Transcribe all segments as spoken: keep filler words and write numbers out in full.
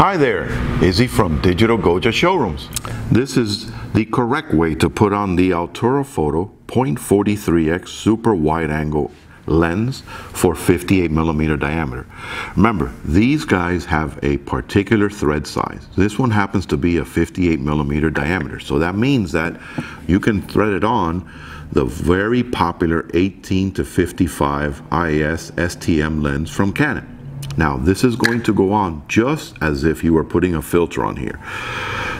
Hi there, Izzy from Digital Goja Showrooms. This is the correct way to put on the Altura Photo point four three x super wide angle lens for fifty-eight millimeter diameter. Remember, these guys have a particular thread size. This one happens to be a fifty-eight millimeter diameter, so that means that you can thread it on the very popular eighteen to fifty-five I S S T M lens from Canon. Now this is going to go on just as if you were putting a filter on here.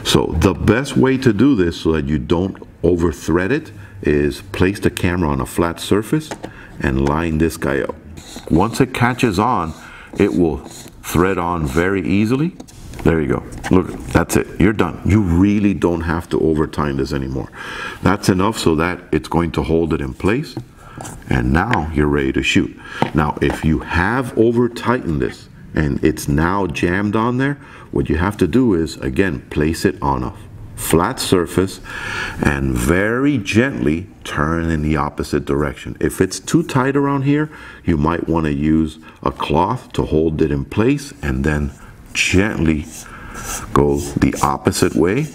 So the best way to do this so that you don't over thread it is place the camera on a flat surface and line this guy up. Once it catches on, it will thread on very easily. There you go. Look, that's it. You're done. You really don't have to over time this anymore. That's enough so that it's going to hold it in place. And now you're ready to shoot. Now, if you have over tightened this and it's now jammed on there, what you have to do is, again, place it on a flat surface and very gently turn in the opposite direction. If it's too tight around here, you might want to use a cloth to hold it in place and then gently go the opposite way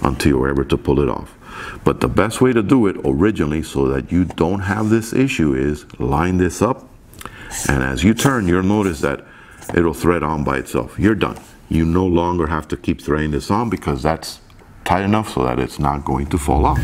until you're able to pull it off. But the best way to do it originally so that you don't have this issue is line this up, and as you turn, you'll notice that it'll thread on by itself. You're done. You no longer have to keep threading this on because that's tight enough so that it's not going to fall off.